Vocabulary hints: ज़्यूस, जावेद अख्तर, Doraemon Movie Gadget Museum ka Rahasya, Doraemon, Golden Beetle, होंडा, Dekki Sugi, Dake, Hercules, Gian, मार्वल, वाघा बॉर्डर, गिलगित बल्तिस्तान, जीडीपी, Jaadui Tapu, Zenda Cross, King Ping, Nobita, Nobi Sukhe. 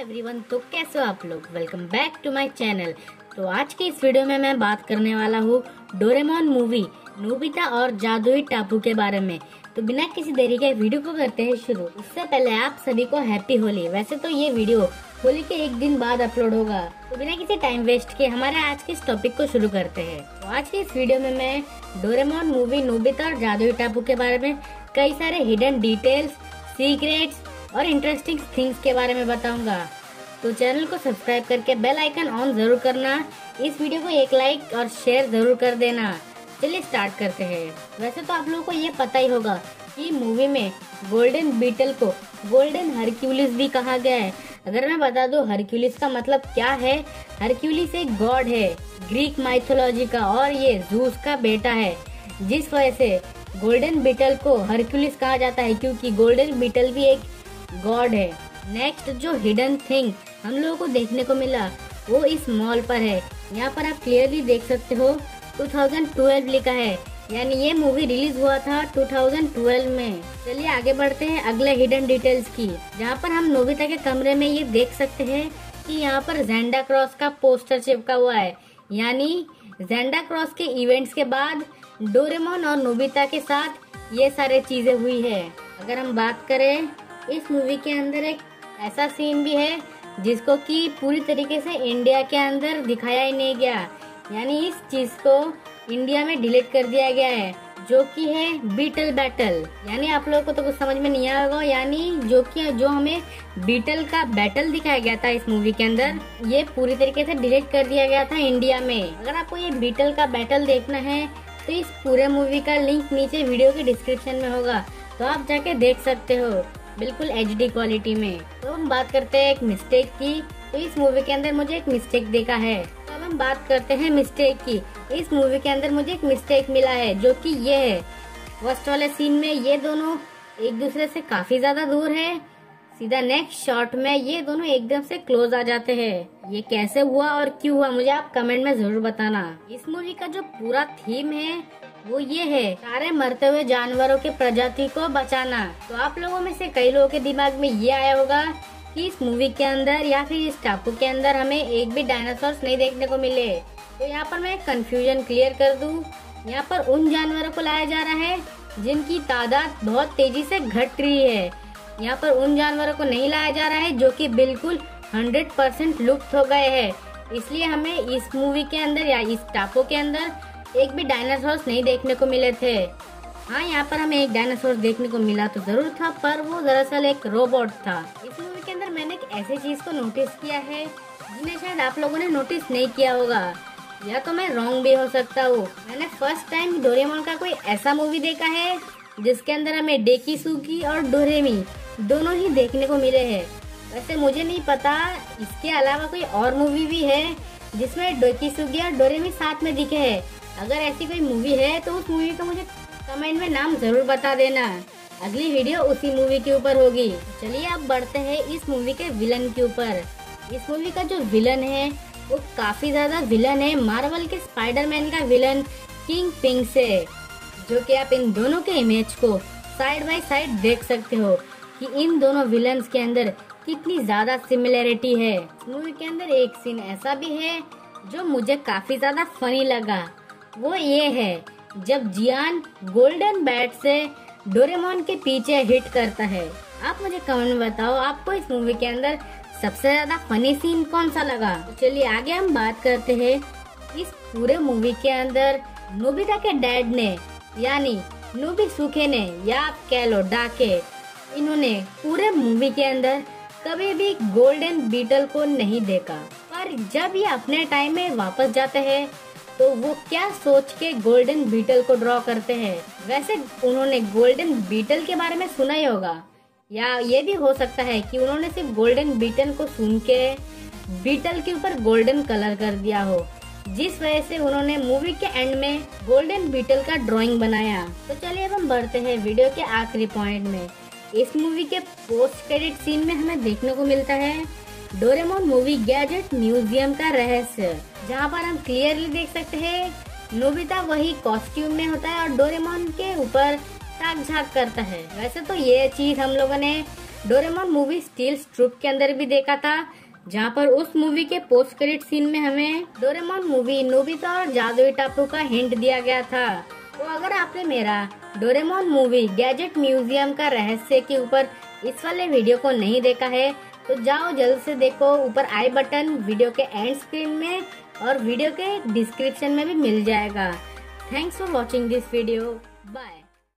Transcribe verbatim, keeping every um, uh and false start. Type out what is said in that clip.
Everyone, तो कैसे हो आप लोग। Welcome back to my channel. तो आज के इस वीडियो में मैं बात करने वाला हूँ डोरेमोन मूवी नोबिता और जादुई टापू के बारे में। तो बिना किसी देरी के वीडियो को करते हैं शुरू। उससे पहले आप सभी को हैप्पी होली। वैसे तो ये वीडियो होली के एक दिन बाद अपलोड होगा। तो बिना किसी टाइम वेस्ट के हमारे आज के इस टॉपिक को शुरू करते हैं। तो आज के इस वीडियो में मैं डोरेमोन मूवी नोबिता और जादुई टापू के बारे में कई सारे हिडन डिटेल्स, सीक्रेट्स और इंटरेस्टिंग थिंग्स के बारे में बताऊंगा। तो चैनल को सब्सक्राइब करके बेल आइकन ऑन जरूर करना। इस वीडियो को एक लाइक और शेयर जरूर कर देना। चलिए स्टार्ट करते हैं। वैसे तो आप लोगों को ये पता ही होगा कि मूवी में गोल्डन बीटल को गोल्डन हरक्यूलिस भी कहा गया है। अगर मैं बता दूं हरक्यूलिस का मतलब क्या है। हरक्यूलिस एक गॉड है ग्रीक माइथोलॉजी का और ये ज़्यूस का बेटा है, जिस वजह से गोल्डन बीटल को हरक्यूलिस कहा जाता है, क्योंकि गोल्डन बीटल भी एक गॉड है। नेक्स्ट जो हिडन थिंग हम लोगों को देखने को मिला वो इस मॉल पर है। यहाँ पर आप क्लियरली देख सकते हो टू थाउजेंड ट्वेल्व लिखा है, यानी ये मूवी रिलीज हुआ था टू थाउजेंड ट्वेल्व में। चलिए आगे बढ़ते हैं अगले हिडन डिटेल्स की, जहाँ पर हम नोबिता के कमरे में ये देख सकते हैं कि यहाँ पर ज़ेंडा क्रॉस का पोस्टर चिपका हुआ है। यानी ज़ेंडा क्रॉस के इवेंट्स के बाद डोरेमोन और नोबिता के साथ ये सारे चीजें हुई है। अगर हम बात करें इस मूवी के अंदर एक ऐसा सीन भी है जिसको कि पूरी तरीके से इंडिया के अंदर दिखाया ही नहीं गया, यानी इस चीज को इंडिया में डिलीट कर दिया गया है, जो कि है बीटल बैटल। यानी आप लोगों को तो कुछ समझ में नहीं आया होगा, यानी जो कि जो हमें बीटल का बैटल दिखाया गया था इस मूवी के अंदर, ये पूरी तरीके से डिलीट कर दिया गया था इंडिया में। अगर आपको ये बीटल का बैटल देखना है तो इस पूरे मूवी का लिंक नीचे वीडियो के डिस्क्रिप्शन में होगा, तो आप जाके देख सकते हो बिल्कुल एचडी क्वालिटी में। तो हम बात करते हैं एक मिस्टेक की। तो इस मूवी के अंदर मुझे एक मिस्टेक देखा है। तो अब हम बात करते हैं मिस्टेक की। इस मूवी के अंदर मुझे एक मिस्टेक मिला है, जो कि ये है। फर्स्ट वाले सीन में ये दोनों एक दूसरे से काफी ज्यादा दूर है, सीधा नेक्स्ट शॉट में ये दोनों एकदम से क्लोज आ जाते हैं। ये कैसे हुआ और क्यों हुआ मुझे आप कमेंट में जरूर बताना। इस मूवी का जो पूरा थीम है वो ये है सारे मरते हुए जानवरों के प्रजाति को बचाना। तो आप लोगों में से कई लोगों के दिमाग में ये आया होगा कि इस मूवी के अंदर या फिर इस टापू के अंदर हमें एक भी डायनासोर नहीं देखने को मिले। तो यहाँ पर मैं कंफ्यूजन क्लियर कर दूँ। यहाँ पर उन जानवरों को लाया जा रहा है जिनकी तादाद बहुत तेजी से घट रही है। यहाँ पर उन जानवरों को नहीं लाया जा रहा है जो कि बिल्कुल हंड्रेड परसेंट लुप्त हो गए है। इसलिए हमें इस मूवी के अंदर या इस टापू के अंदर एक भी डायनासोर नहीं देखने को मिले थे। हाँ, यहाँ पर हमें एक डायनासोर देखने को मिला तो जरूर था, पर वो दरअसल एक रोबोट था। इस मूवी के अंदर मैंने एक ऐसी चीज को नोटिस किया है जिन्हें शायद आप लोगों ने नोटिस नहीं किया होगा, या तो मैं रॉन्ग भी हो सकता हूँ। मैंने फर्स्ट टाइम डोरेमोन का कोई ऐसा मूवी देखा है जिसके अंदर हमें डेकी सुगी और डोरेमी दोनों ही देखने को मिले है। वैसे मुझे नहीं पता इसके अलावा कोई और मूवी भी है जिसमे डेकी सुगी और डोरेमी साथ में दिखे है। अगर ऐसी कोई मूवी है तो उस मूवी का मुझे कमेंट में नाम जरूर बता देना। अगली वीडियो उसी मूवी के ऊपर होगी। चलिए अब बढ़ते हैं इस मूवी के विलन के ऊपर। इस मूवी का जो विलन है वो काफी ज्यादा विलन है मार्वल के स्पाइडरमैन का विलन किंग पिंग से, जो कि आप इन दोनों के इमेज को साइड बाय साइड देख सकते हो कि इन दोनों विलन के अंदर कितनी ज्यादा सिमिलरिटी है। मूवी के अंदर एक सीन ऐसा भी है जो मुझे काफी ज्यादा फनी लगा, वो ये है जब जियान गोल्डन बैट से डोरेमोन के पीछे हिट करता है। आप मुझे कमेंट में बताओ आपको इस मूवी के अंदर सबसे ज्यादा फनी सीन कौन सा लगा। तो चलिए आगे हम बात करते हैं। इस पूरे मूवी के अंदर नोबिता के डैड ने यानी नोबी सुखे ने, या आप कह लो डाके, इन्होंने पूरे मूवी के अंदर कभी भी गोल्डन बीटल को नहीं देखा, पर जब ये अपने टाइम में वापस जाते हैं तो वो क्या सोच के गोल्डन बीटल को ड्रॉ करते हैं। वैसे उन्होंने गोल्डन बीटल के बारे में सुना ही होगा, या ये भी हो सकता है कि उन्होंने सिर्फ गोल्डन बीटल को सुन के बीटल के ऊपर गोल्डन कलर कर दिया हो, जिस वजह से उन्होंने मूवी के एंड में गोल्डन बीटल का ड्राइंग बनाया। तो चलिए अब हम बढ़ते हैं वीडियो के आखिरी पॉइंट में। इस मूवी के पोस्ट क्रेडिट सीन में हमें देखने को मिलता है डोरेमोन मूवी गैजेट म्यूजियम का रहस्य, जहाँ पर हम क्लियरली देख सकते हैं नोबिता वही कॉस्ट्यूम में होता है और डोरेमोन के ऊपर ताक झांक करता है। वैसे तो ये चीज हम लोगों ने डोरेमोन मूवी स्टील स्ट्रक के अंदर भी देखा था, जहाँ पर उस मूवी के पोस्ट क्रेडिट सीन में हमें डोरेमोन मूवी नोबिता और जादुई टापू का हिंट दिया गया था। तो अगर आपने मेरा डोरेमोन मूवी गैजेट म्यूजियम का रहस्य के ऊपर इस वाले वीडियो को नहीं देखा है तो जाओ जल्द से देखो, ऊपर आई बटन वीडियो के एंड स्क्रीन में और वीडियो के डिस्क्रिप्शन में भी मिल जाएगा। Thanks for watching this video, bye.